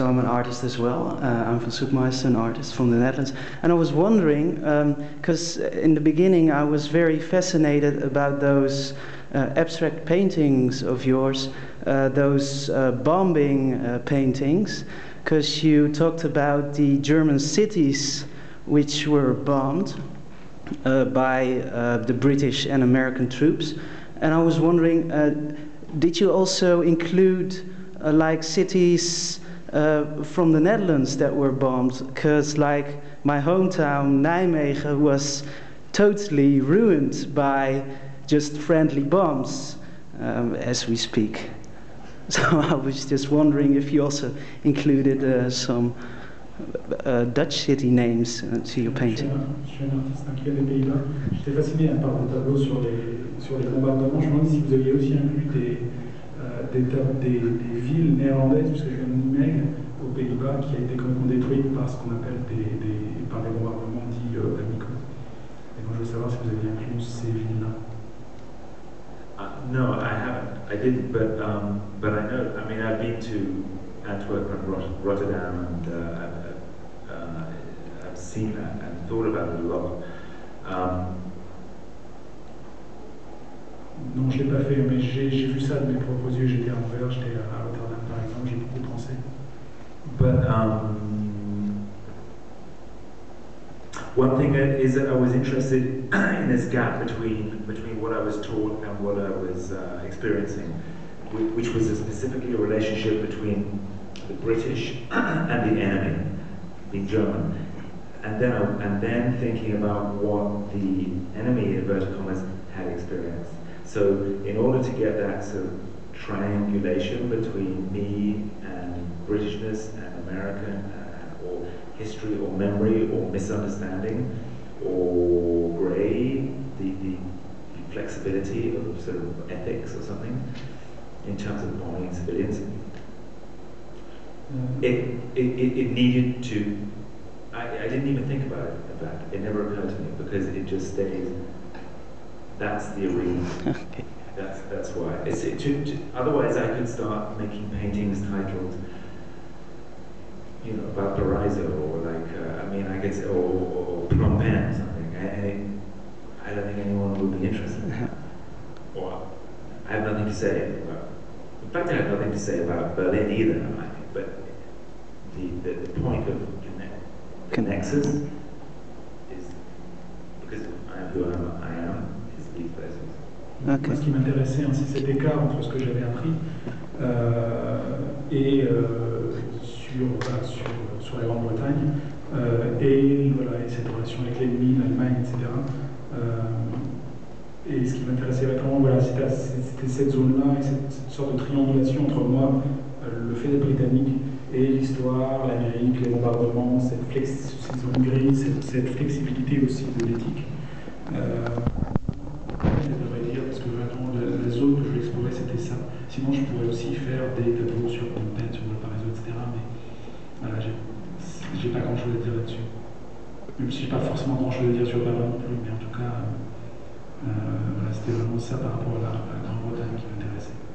So I'm an artist as well. I'm from Zoekmeister, an artist from the Netherlands. And I was wondering, because in the beginning I was very fascinated about those abstract paintings of yours, those bombing paintings, because you talked about the German cities which were bombed by the British and American troops. And I was wondering, did you also include like cities from the Netherlands that were bombed? Because like my hometown Nijmegen was totally ruined by just friendly bombs as we speak. So I was just wondering if you also included some Dutch city names to your painting. Je suis un artiste inquiet des Pays-Bas. J'étais fasciné par vos tableaux sur les bombardements. Je me demande si vous aviez aussi inclus des villes néerlandaises, parce que je viens de Nijmegen, aux Pays-Bas, qui a été complètement détruite par ce qu'on appelle par les bombardements dits amicaux. Et donc je veux savoir si vous aviez inclus ces villes-là. No, I haven't. I didn't, but I know. I mean, I've been to Antwerp and Rotterdam, and I've seen that and thought about it a lot. Non, je l'ai pas fait, mais j'ai vu ça de mes propres yeux. J'étais à Anvers, j'étais à Rotterdam, par exemple. J'ai beaucoup pensé. But one thing is that I was interested in this gap between what I was taught and what I was experiencing, which was specifically a relationship between the British and the enemy, being German, and then thinking about what the enemy, in inverted commas, had experienced. So in order to get that sort of triangulation between me and Britishness and American, or history or memory or misunderstanding or grey, the flexibility of sort of ethics or something, in terms of bombing civilians, it needed to. I didn't even think about it. In fact, it never occurred to me because it just stays. That's the arena. Okay. That's why. Otherwise, I could start making paintings titled, you know, about Paraiso, or like I mean, I guess, or Phnom Penh or something. And I don't think anyone would be interested in that. Or I have nothing to say about. In fact, I have nothing to say about Berlin either, I think, but the point of connexus is, because I am who I am, is these places. Okay. Ce qui m'intéressait, c'est cet écart entre ce que j'avais appris et sur la Grande-Bretagne et voilà, et cette relation avec l'ennemi, l'Allemagne, etc. Et ce qui m'intéressait vraiment, voilà, c'était cette zone-là, et cette sorte de triangulation entre moi, le fait d'être britannique, et l'histoire, l'Amérique, les bombardements, cette zone grise, cette flexibilité aussi de l'éthique. Je devrais dire, parce que maintenant, la zone que je voulais explorer, c'était ça. Sinon, je pourrais aussi faire des tableaux sur Phnom Penh, sur le Paraiso, etc. Mais voilà, j'ai pas grand-chose à dire là-dessus. Même si j'ai pas forcément grand-chose à dire sur Berlin non plus, mais en tout cas. Voilà, c'était vraiment ça par rapport à la Grande-Bretagne qui m'intéressait.